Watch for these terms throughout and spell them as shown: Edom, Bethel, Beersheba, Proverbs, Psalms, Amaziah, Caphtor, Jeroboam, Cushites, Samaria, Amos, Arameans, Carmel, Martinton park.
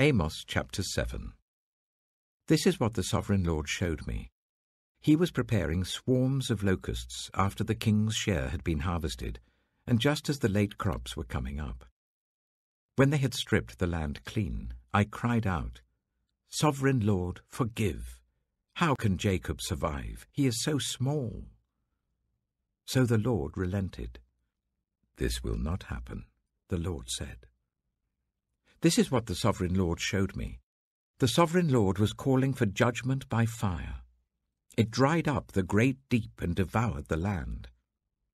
Amos chapter 7. This is what the sovereign Lord showed me. He was preparing swarms of locusts after the king's share had been harvested, and just as the late crops were coming up. When they had stripped the land clean, I cried out, "Sovereign Lord, forgive! How can Jacob survive? He is so small." So the Lord relented. "This will not happen," the Lord said. This is what the sovereign Lord showed me. The sovereign Lord was calling for judgment by fire. It dried up the great deep and devoured the land.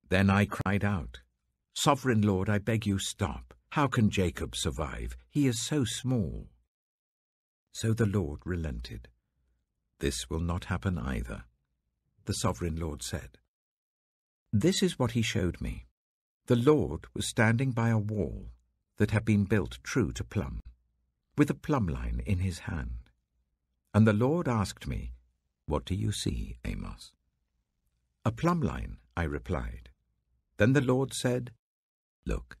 Then I cried out, "Sovereign Lord, I beg you, stop. How can Jacob survive? He is so small." So the Lord relented. "This will not happen either," the sovereign Lord said. This is what he showed me. The Lord was standing by a wall that had been built true to plumb, with a plumb line in his hand. And the Lord asked me, "What do you see, Amos?" "A plumb line," I replied. Then the Lord said, "Look,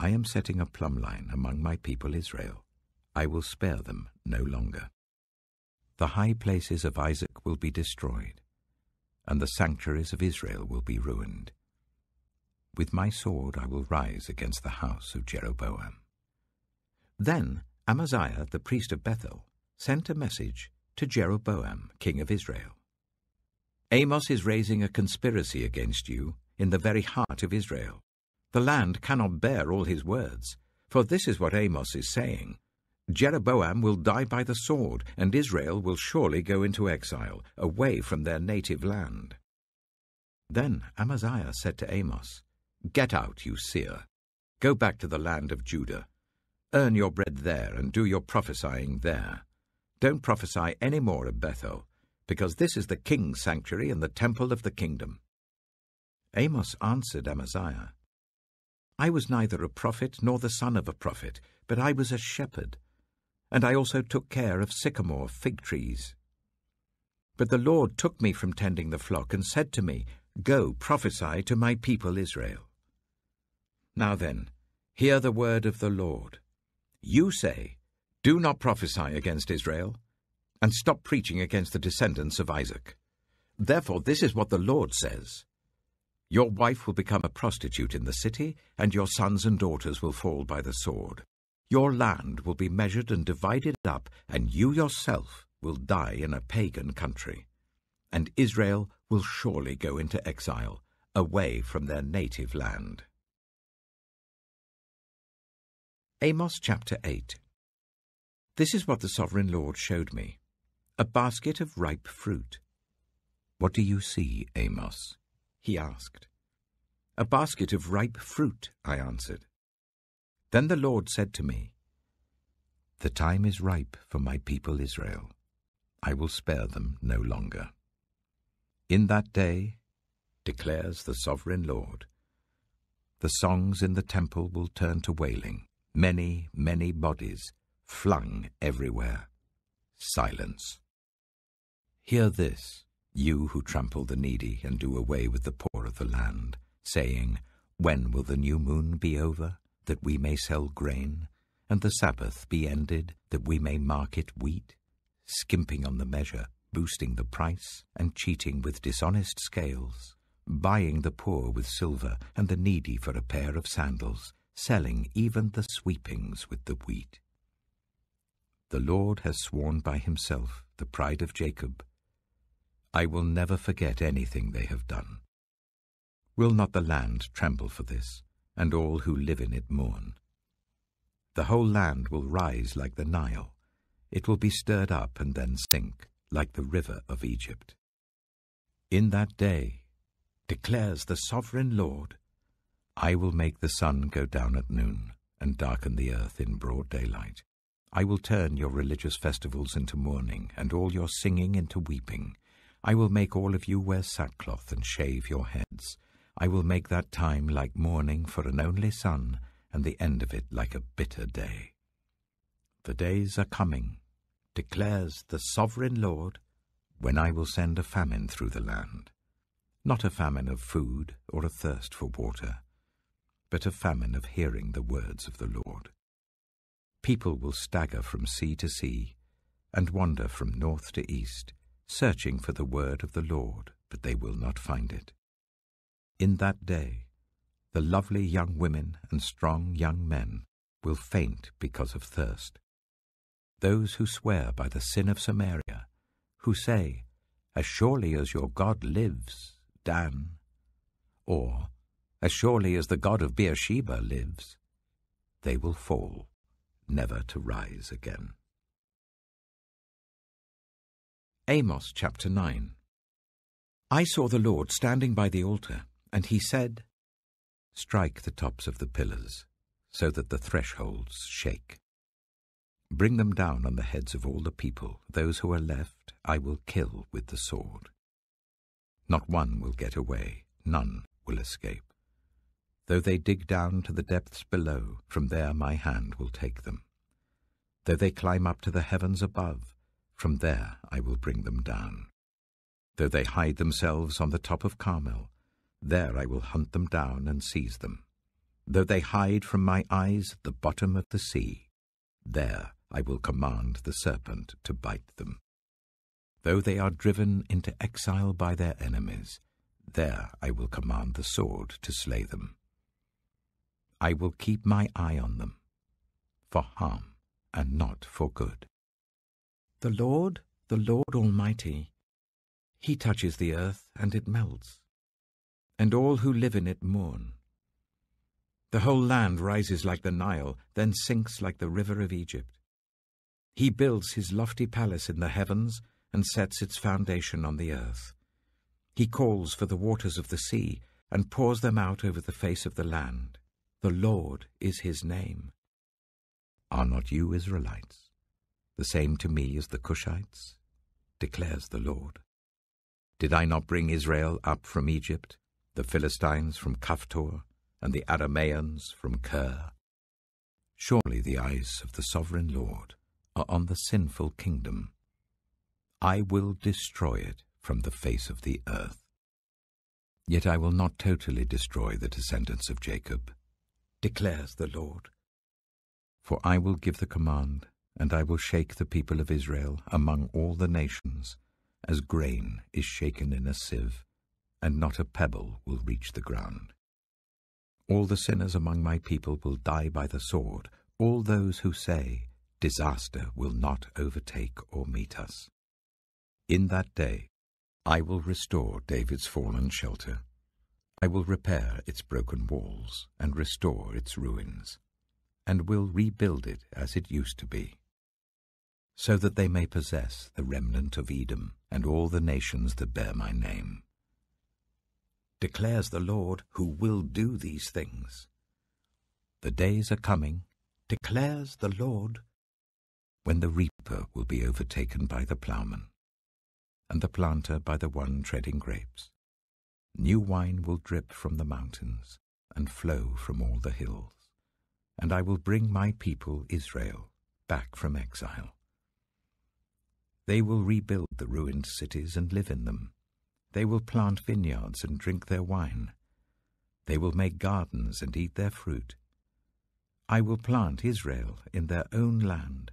I am setting a plumb line among my people Israel. I will spare them no longer. The high places of Isaac will be destroyed, and the sanctuaries of Israel will be ruined. With my sword I will rise against the house of Jeroboam." Then Amaziah, the priest of Bethel, sent a message to Jeroboam, king of Israel. "Amos is raising a conspiracy against you in the very heart of Israel. The land cannot bear all his words, for this is what Amos is saying. Jeroboam will die by the sword, and Israel will surely go into exile, away from their native land." Then Amaziah said to Amos, "Get out, you seer. Go back to the land of Judah. Earn your bread there and do your prophesying there. Don't prophesy any more at Bethel, because this is the king's sanctuary and the temple of the kingdom." Amos answered Amaziah, "I was neither a prophet nor the son of a prophet, but I was a shepherd, and I also took care of sycamore fig trees. But the Lord took me from tending the flock and said to me, 'Go, prophesy to my people Israel.' Now then, hear the word of the Lord. You say, 'Do not prophesy against Israel, and stop preaching against the descendants of Isaac.' Therefore this is what the Lord says: your wife will become a prostitute in the city, and your sons and daughters will fall by the sword. Your land will be measured and divided up, and you yourself will die in a pagan country. And Israel will surely go into exile, away from their native land." Amos chapter 8. This is what the sovereign Lord showed me. A basket of ripe fruit. "What do you see, Amos?" he asked. "A basket of ripe fruit," I answered. Then the Lord said to me, "The time is ripe for my people Israel. I will spare them no longer. In that day, declares the sovereign Lord, the songs in the temple will turn to wailing, many, many bodies flung everywhere. Silence. Hear this, you who trample the needy and do away with the poor of the land, saying, 'When will the new moon be over, that we may sell grain, and the Sabbath be ended, that we may market wheat?' Skimping on the measure, boosting the price, and cheating with dishonest scales, buying the poor with silver and the needy for a pair of sandals, selling even the sweepings with the wheat. The Lord has sworn by himself, the pride of Jacob, 'I will never forget anything they have done.' Will not the land tremble for this, and all who live in it mourn? The whole land will rise like the Nile. It will be stirred up and then sink, like the river of Egypt. In that day, declares the sovereign Lord, I will make the sun go down at noon and darken the earth in broad daylight. I will turn your religious festivals into mourning and all your singing into weeping. I will make all of you wear sackcloth and shave your heads. I will make that time like mourning for an only son, and the end of it like a bitter day. The days are coming, declares the sovereign Lord, when I will send a famine through the land, not a famine of food or a thirst for water, but a famine of hearing the words of the Lord. People will stagger from sea to sea and wander from north to east, searching for the word of the Lord, but they will not find it. In that day, the lovely young women and strong young men will faint because of thirst. Those who swear by the sin of Samaria, who say, "As surely as your God lives, Dan," or, "As surely as the God of Beersheba lives," they will fall, never to rise again. Amos chapter 9. I saw the Lord standing by the altar, and he said, "Strike the tops of the pillars, so that the thresholds shake. Bring them down on the heads of all the people. Those who are left I will kill with the sword. Not one will get away, none will escape. Though they dig down to the depths below, from there my hand will take them. Though they climb up to the heavens above, from there I will bring them down. Though they hide themselves on the top of Carmel, there I will hunt them down and seize them. Though they hide from my eyes at the bottom of the sea, there I will command the serpent to bite them. Though they are driven into exile by their enemies, there I will command the sword to slay them. I will keep my eye on them, for harm and not for good." The Lord Almighty, he touches the earth and it melts, and all who live in it mourn. The whole land rises like the Nile, then sinks like the river of Egypt. He builds his lofty palace in the heavens and sets its foundation on the earth. He calls for the waters of the sea and pours them out over the face of the land. The Lord is his name. Are not you, Israelites, the same to me as the Cushites? Declares the Lord. Did I not bring Israel up from Egypt, the Philistines from Caphtor, and the Arameans from Kir? Surely the eyes of the sovereign Lord are on the sinful kingdom. I will destroy it from the face of the earth. Yet I will not totally destroy the descendants of Jacob, declares the Lord. For I will give the command, and I will shake the people of Israel among all the nations, as grain is shaken in a sieve, and not a pebble will reach the ground. All the sinners among my people will die by the sword, all those who say, "Disaster will not overtake or meet us." In that day, I will restore David's fallen shelter. I will repair its broken walls and restore its ruins, and will rebuild it as it used to be, so that they may possess the remnant of Edom and all the nations that bear my name. Declares the Lord, who will do these things. The days are coming, declares the Lord, when the reaper will be overtaken by the ploughman, and the planter by the one treading grapes. New wine will drip from the mountains and flow from all the hills, and I will bring my people Israel back from exile. They will rebuild the ruined cities and live in them. They will plant vineyards and drink their wine. They will make gardens and eat their fruit. I will plant Israel in their own land,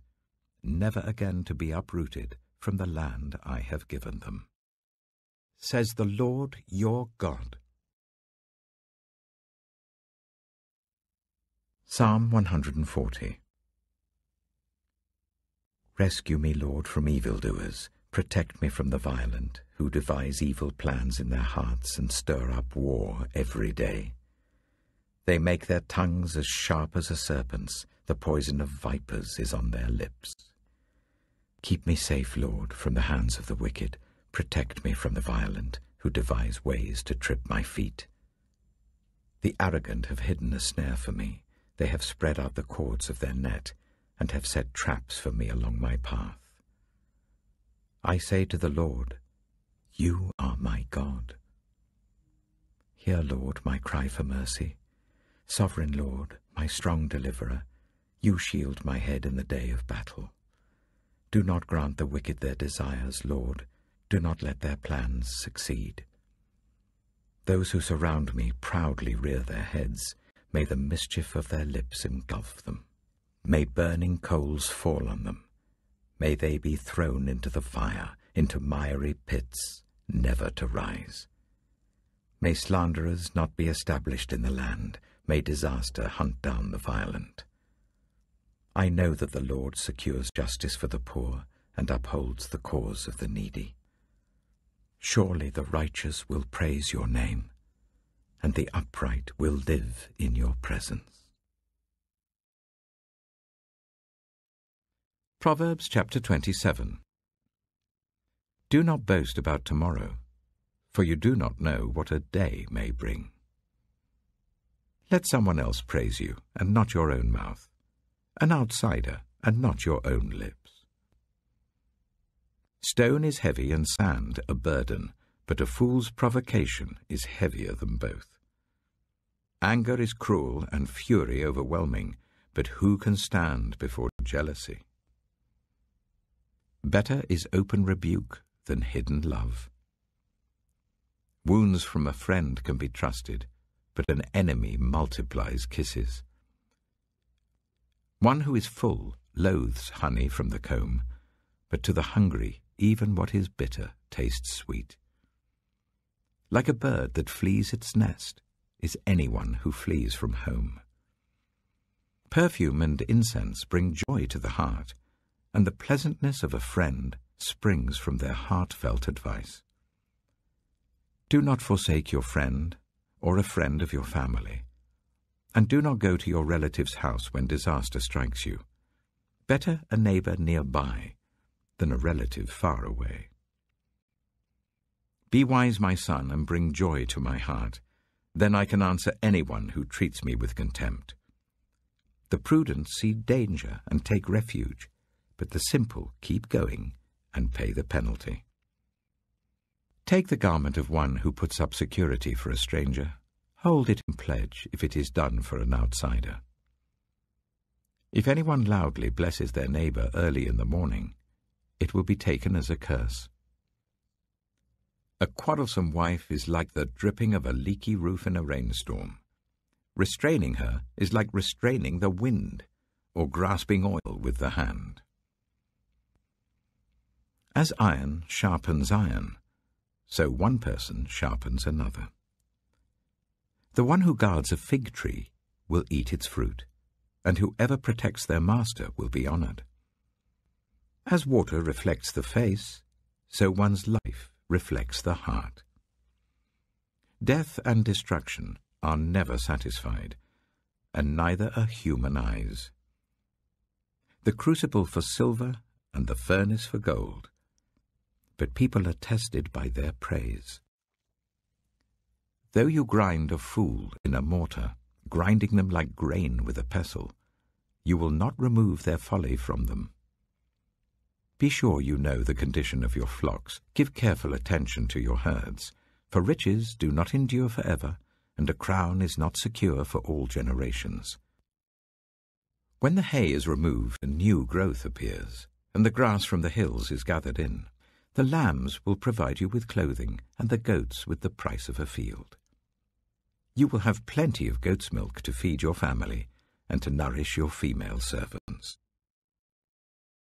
never again to be uprooted from the land I have given them, says the Lord your God. Psalm 140. Rescue me, Lord, from evildoers. Protect me from the violent, who devise evil plans in their hearts and stir up war every day. They make their tongues as sharp as a serpent's. The poison of vipers is on their lips. Keep me safe, Lord, from the hands of the wicked. Protect me from the violent, who devise ways to trip my feet. The arrogant have hidden a snare for me. They have spread out the cords of their net and have set traps for me along my path. I say to the Lord, you are my God. Hear, Lord, my cry for mercy. Sovereign Lord, my strong deliverer, you shield my head in the day of battle. Do not grant the wicked their desires, Lord. Do not let their plans succeed. Those who surround me proudly rear their heads. May the mischief of their lips engulf them. May burning coals fall on them. May they be thrown into the fire, into miry pits, never to rise. May slanderers not be established in the land. May disaster hunt down the violent. I know that the Lord secures justice for the poor and upholds the cause of the needy. Surely the righteous will praise your name, and the upright will live in your presence. Proverbs chapter 27. Do not boast about tomorrow, for you do not know what a day may bring. Let someone else praise you, and not your own mouth, an outsider, and not your own lips. Stone is heavy and sand a burden, but a fool's provocation is heavier than both. Anger is cruel and fury overwhelming, but who can stand before jealousy? Better is open rebuke than hidden love. Wounds from a friend can be trusted, but an enemy multiplies kisses. One who is full loathes honey from the comb, but to the hungry even what is bitter tastes sweet. Like a bird that flees its nest is anyone who flees from home. Perfume and incense bring joy to the heart, and the pleasantness of a friend springs from their heartfelt advice. Do not forsake your friend, or a friend of your family, and do not go to your relative's house when disaster strikes you. Better a neighbor nearby than a relative far away. Be wise, my son, and bring joy to my heart. Then I can answer anyone who treats me with contempt. The prudent see danger and take refuge, but the simple keep going and pay the penalty. Take the garment of one who puts up security for a stranger. Hold it in pledge if it is done for an outsider. If anyone loudly blesses their neighbor early in the morning, it will be taken as a curse. A quarrelsome wife is like the dripping of a leaky roof in a rainstorm. Restraining her is like restraining the wind, or grasping oil with the hand. As iron sharpens iron, so one person sharpens another. The one who guards a fig tree will eat its fruit, and whoever protects their master will be honored. As water reflects the face, so one's life reflects the heart. Death and destruction are never satisfied, and neither are human eyes. The crucible for silver and the furnace for gold, but people are tested by their praise. Though you grind a fool in a mortar, grinding them like grain with a pestle, you will not remove their folly from them. Be sure you know the condition of your flocks. Give careful attention to your herds, for riches do not endure forever, and a crown is not secure for all generations. When the hay is removed, a new growth appears, and the grass from the hills is gathered in. The lambs will provide you with clothing, and the goats with the price of a field. You will have plenty of goat's milk to feed your family and to nourish your female servants.